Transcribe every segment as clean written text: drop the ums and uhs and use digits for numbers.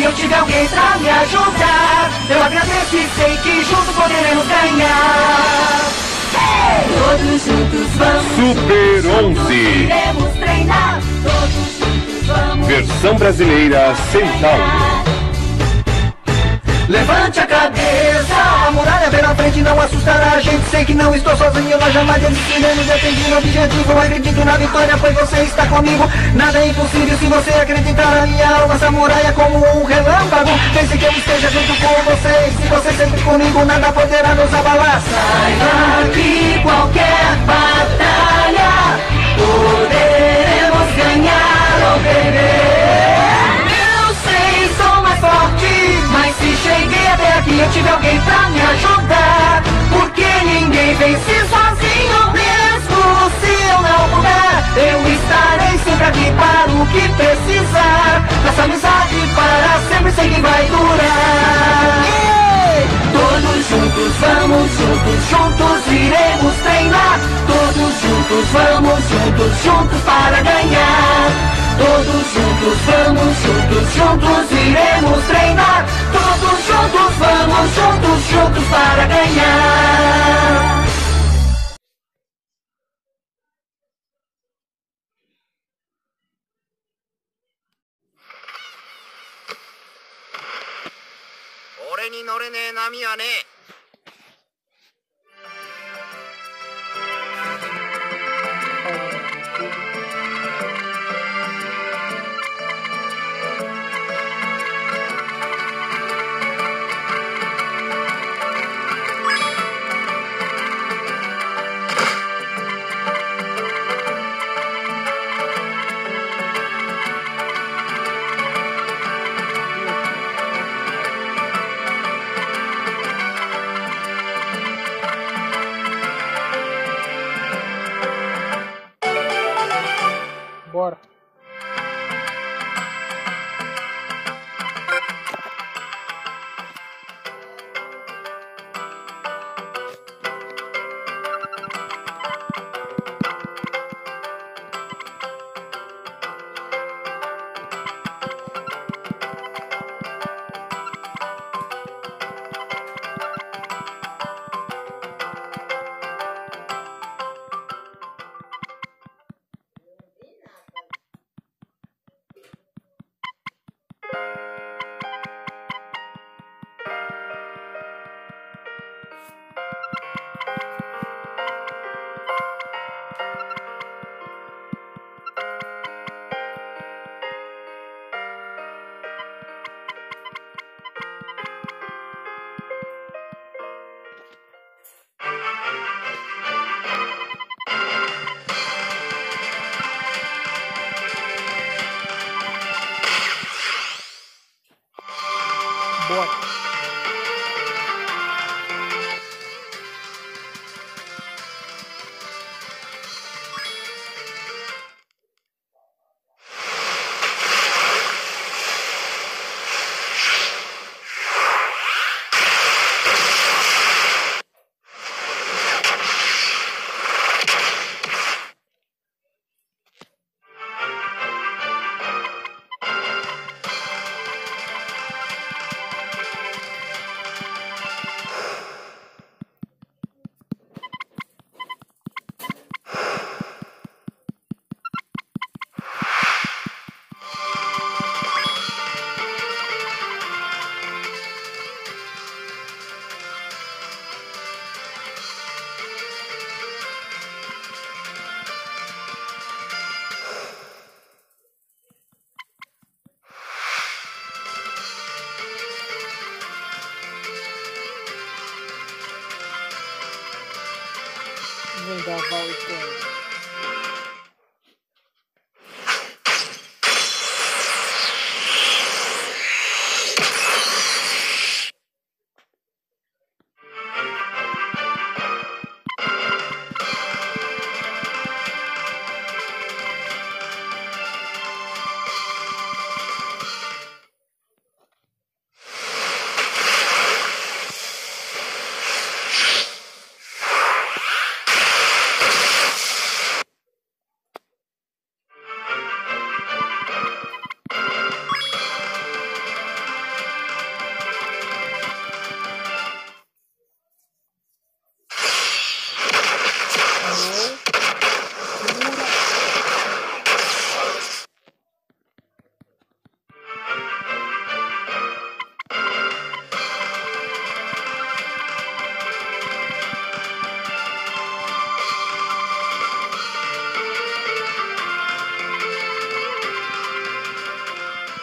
se eu tiver alguém pra me ajudar, eu agradeço e sei que juntos poderemos ganhar. Hey! Todos juntos vamos, Super juntos 11 iremos treinar. Todos juntos vamos, versão brasileira Centauro. Levante a cabeça, a muralha vem na frente, não assustará a gente. Sei que não estou sozinho, nós jamais desistiremos. Defendi o objetivo, eu acredito na vitória, pois você está comigo. Nada é impossível se você acreditar. A minha alma, essa muralha como um relâmpago. Pense que eu esteja junto com vocês. Se você sempre comigo, nada poderá nos abalar. Saiba que qualquer batalha poderemos ganhar ou perder. Eu sei, sou mais forte, mas se cheguei até aqui, eu tive alguém pra me ajudar. Porque ninguém vence sozinho, mesmo se eu não puder. Eu estarei sempre aqui para o que precisar. Nossa amizade para sempre, sei que vai durar. Yeah! Todos juntos vamos, juntos iremos treinar. Todos juntos vamos, juntos para ganhar. Todos juntos vamos, juntos iremos treinar. Todos juntos vamos, juntos para ganhar.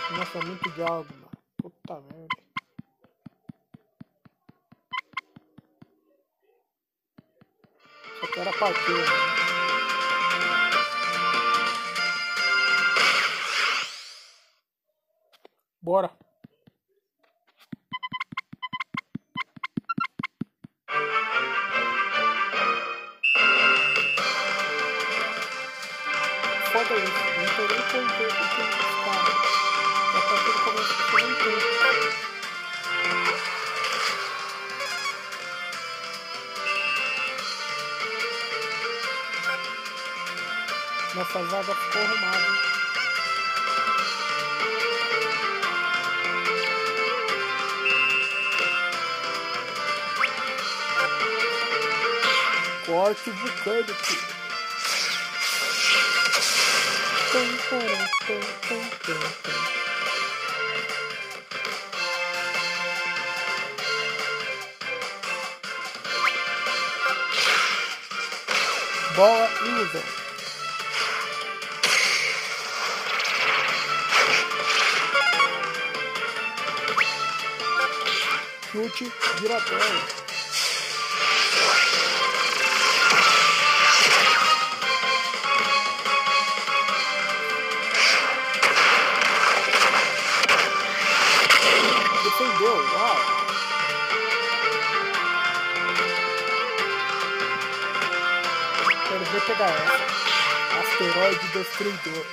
Nossa, muito diabo, mano. Puta merda. Só quero a partida, mano. Bora. Foda isso. Não tem nem como ver o que... Nossa vaga ficou arrumada. Corte vulcânico. Boa ilusão. Chute giratório. Defendeu, uau! Quero ver pegar essa. Asteroide destruidor.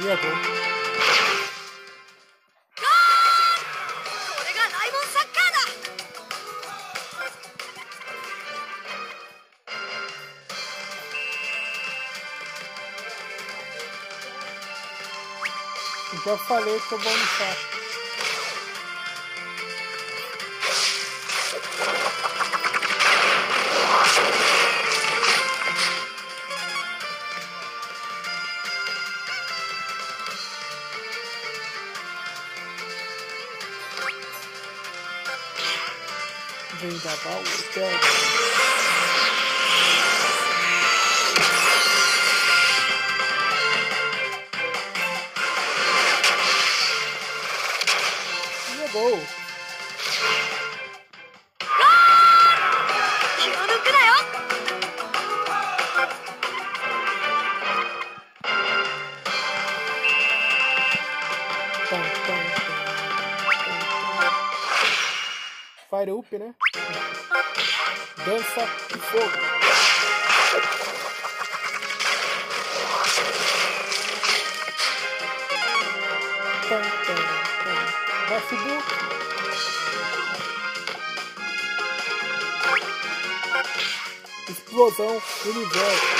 E é bom. Eu já falei que eu vou almoçar. Vem da bala, pega. E é gol. Fire up, né? Dança e fogo. Vai subir. Explosão do universo.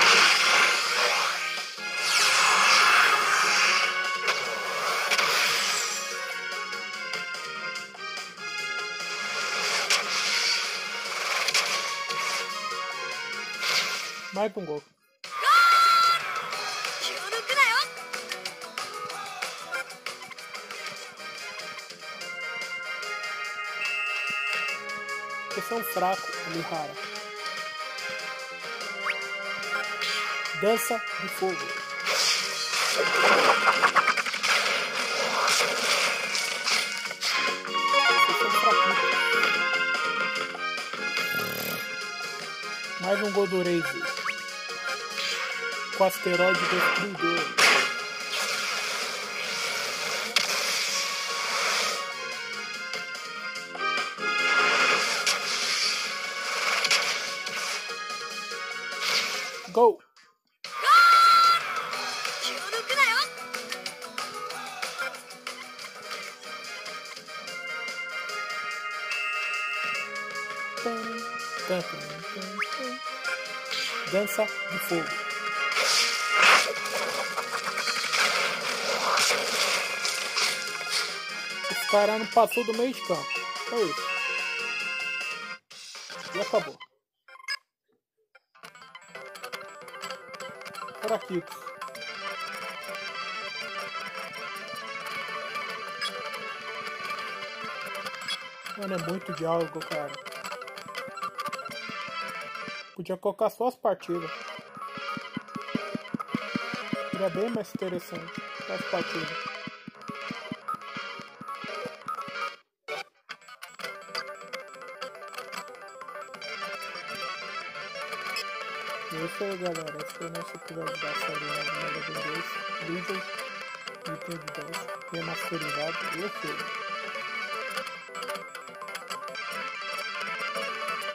Marca um gol. Eles são fracos, Mihara. Dança de fogo. Mais um gol do Reis. Com asteroide destruidor. Gol! Dança de fogo. O cara não passou do meio de campo. É isso. E acabou. Paraquitos. Mano, é muito diálogo, cara. Podia colocar só as partidas. Seria bem mais interessante. Só as partidas. Isso aí, galera, esse foi o nosso episódio da série Nova Vingança, Blizzard, Nintendo 10, remasterizado e feio.